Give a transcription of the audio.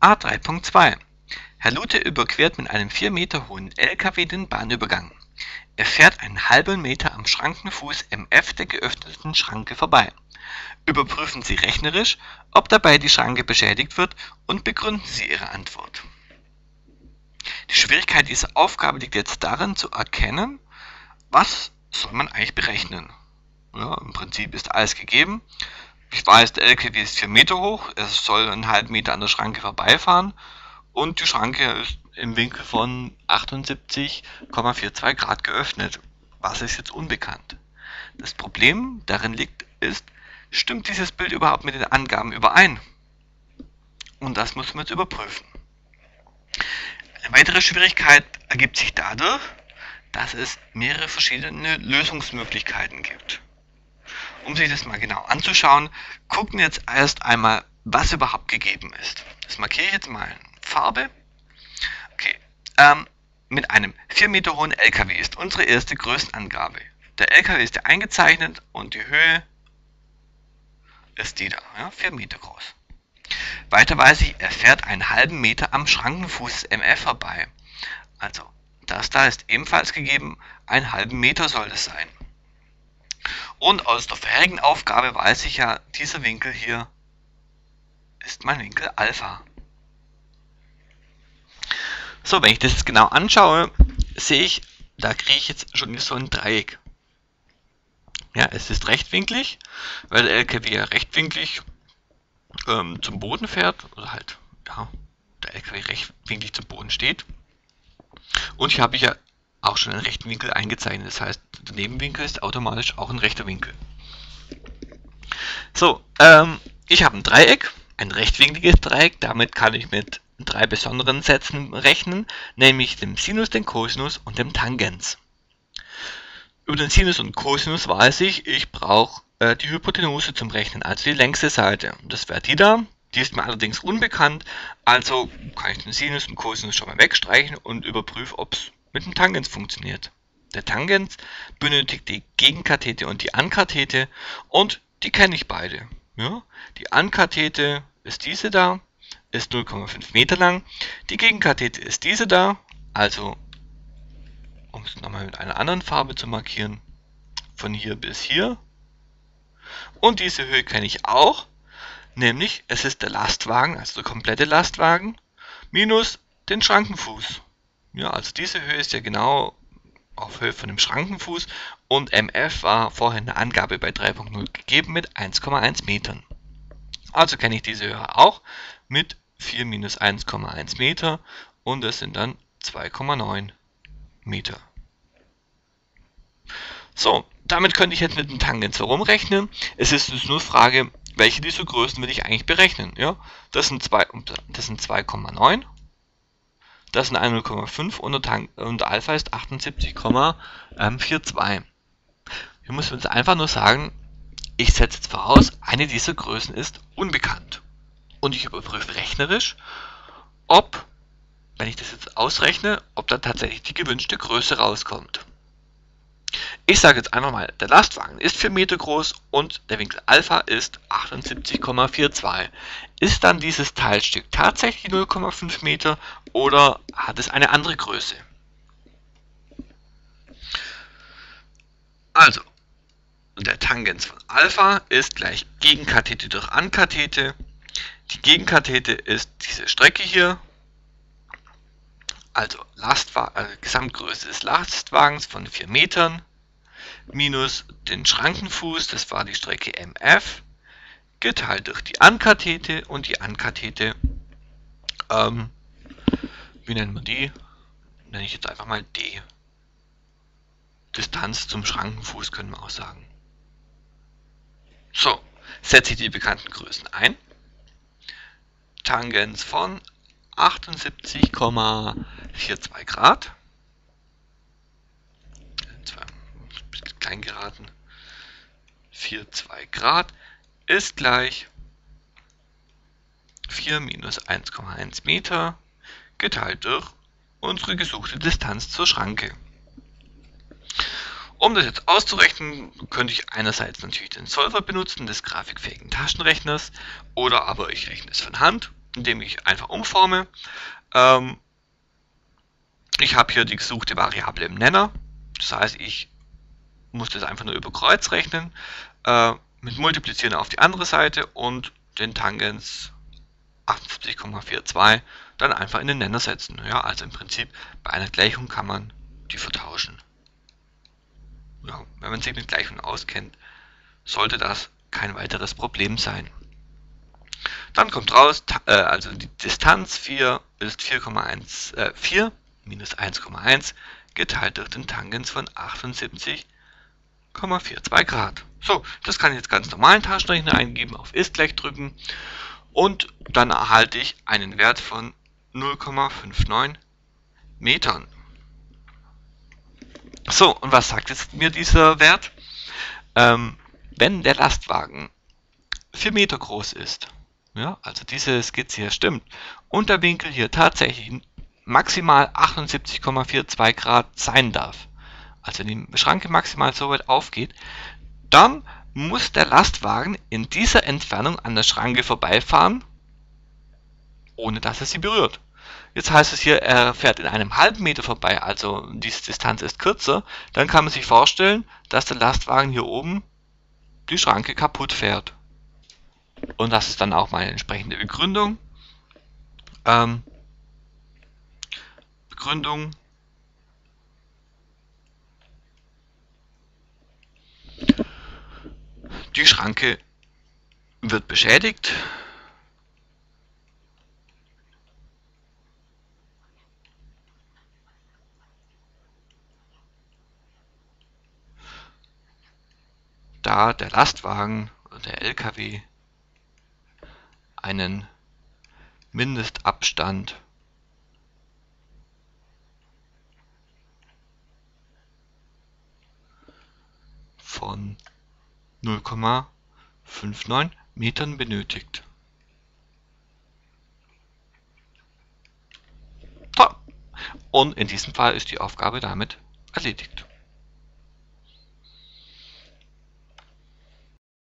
A3.2 Herr Lute überquert mit einem 4 Meter hohen LKW den Bahnübergang. Er fährt einen halben Meter am Schrankenfuß MF der geöffneten Schranke vorbei. Überprüfen Sie rechnerisch, ob dabei die Schranke beschädigt wird und begründen Sie Ihre Antwort. Die Schwierigkeit dieser Aufgabe liegt jetzt darin zu erkennen, was soll man eigentlich berechnen. Ja, im Prinzip ist alles gegeben. Ich weiß, der LKW ist 4 Meter hoch, es soll einen halben Meter an der Schranke vorbeifahren und die Schranke ist im Winkel von 78,42 Grad geöffnet. Was ist jetzt unbekannt? Das Problem darin liegt, ist, stimmt dieses Bild überhaupt mit den Angaben überein? Und das müssen wir jetzt überprüfen. Eine weitere Schwierigkeit ergibt sich dadurch, dass es mehrere verschiedene Lösungsmöglichkeiten gibt. Um sich das mal genau anzuschauen, gucken wir jetzt erst einmal, was überhaupt gegeben ist. Das markiere ich jetzt mal in Farbe. Okay. Mit einem 4 Meter hohen LKW ist unsere erste Größenangabe. Der LKW ist ja eingezeichnet und die Höhe ist die da, ja, 4 Meter groß. Weiter weiß ich, er fährt einen halben Meter am Schrankenfuß MF vorbei. Also das da ist ebenfalls gegeben, einen halben Meter soll es sein. Und aus der vorherigen Aufgabe weiß ich ja, dieser Winkel hier ist mein Winkel Alpha. So, wenn ich das jetzt genau anschaue, sehe ich, da kriege ich jetzt schon so ein Dreieck. Ja, es ist rechtwinklig, weil der LKW ja rechtwinklig zum Boden fährt, oder halt, ja, der LKW rechtwinklig zum Boden steht. Und hier habe ich ja auch schon einen rechten Winkel eingezeichnet, das heißt, der Nebenwinkel ist automatisch auch ein rechter Winkel. So, ich habe ein Dreieck, ein rechtwinkliges Dreieck, damit kann ich mit drei besonderen Sätzen rechnen, nämlich dem Sinus, dem Kosinus und dem Tangens. Über den Sinus und Kosinus weiß ich, ich brauche die Hypotenuse zum Rechnen, also die längste Seite. Das wäre die da, die ist mir allerdings unbekannt, also kann ich den Sinus und Kosinus schon mal wegstreichen und überprüfe, ob es mit dem Tangens funktioniert. Der Tangens benötigt die Gegenkathete und die Ankathete und die kenne ich beide. Ja? Die Ankathete ist diese da, ist 0,5 Meter lang. Die Gegenkathete ist diese da, also um es nochmal mit einer anderen Farbe zu markieren, von hier bis hier. Und diese Höhe kenne ich auch, nämlich es ist der Lastwagen, also der komplette Lastwagen, minus den Schrankenfuß. Ja, also diese Höhe ist ja genau auf Höhe von dem Schrankenfuß und MF war vorhin eine Angabe bei 3.0 gegeben mit 1,1 Metern. Also kenne ich diese Höhe auch mit 4 minus 1,1 Meter und das sind dann 2,9 Meter. So, damit könnte ich jetzt mit dem Tangens herumrechnen. Es ist jetzt nur Frage, welche dieser Größen will ich eigentlich berechnen. Ja? Das sind 2,9. Das sind 1,5 und Alpha ist 78,42. Hier müssen wir uns einfach nur sagen, ich setze jetzt voraus, eine dieser Größen ist unbekannt. Und ich überprüfe rechnerisch, ob, wenn ich das jetzt ausrechne, ob da tatsächlich die gewünschte Größe rauskommt. Ich sage jetzt einfach mal, der Lastwagen ist 4 Meter groß und der Winkel Alpha ist 78,42. Ist dann dieses Teilstück tatsächlich 0,5 Meter oder hat es eine andere Größe? Also, der Tangens von Alpha ist gleich Gegenkathete durch Ankathete. Die Gegenkathete ist diese Strecke hier. Also, Gesamtgröße des Lastwagens von 4 Metern minus den Schrankenfuß, das war die Strecke MF, geteilt durch die Ankathete und die Ankathete, wie nennen wir die? Nenne ich jetzt einfach mal D. Distanz zum Schrankenfuß können wir auch sagen. So, setze ich die bekannten Größen ein. Tangens von 78,42 Grad. Ein bisschen klein geraten. 42 Grad ist gleich 4 minus 1,1 Meter geteilt durch unsere gesuchte Distanz zur Schranke. Um das jetzt auszurechnen, könnte ich einerseits natürlich den Solver benutzen, des grafikfähigen Taschenrechners, oder aber ich rechne es von Hand. indem ich einfach umforme. Ich habe hier die gesuchte Variable im Nenner. Das heißt, ich muss das einfach nur über Kreuz rechnen, mit Multiplizieren auf die andere Seite und den Tangens 58,42 dann einfach in den Nenner setzen. Ja, also im Prinzip bei einer Gleichung kann man die vertauschen. Ja, wenn man sich mit Gleichungen auskennt, sollte das kein weiteres Problem sein. Dann kommt raus, also die Distanz 4 ist 4,14 minus 1,1 geteilt durch den Tangens von 78,42 Grad. So, das kann ich jetzt ganz normalen Taschenrechner eingeben, auf ist gleich drücken und dann erhalte ich einen Wert von 0,59 Metern. So, und was sagt jetzt mir dieser Wert? Wenn der Lastwagen 4 Meter groß ist, ja, also diese Skizze hier stimmt, und der Winkel hier tatsächlich maximal 78,42 Grad sein darf, also wenn die Schranke maximal so weit aufgeht, dann muss der Lastwagen in dieser Entfernung an der Schranke vorbeifahren, ohne dass er sie berührt. Jetzt heißt es hier, er fährt in einem halben Meter vorbei, also diese Distanz ist kürzer, dann kann man sich vorstellen, dass der Lastwagen hier oben die Schranke kaputt fährt. Und das ist dann auch meine entsprechende Begründung. Die Schranke wird beschädigt. Da der Lastwagen oder der LKW einen Mindestabstand von 0,59 Metern benötigt. So. Und in diesem Fall ist die Aufgabe damit erledigt.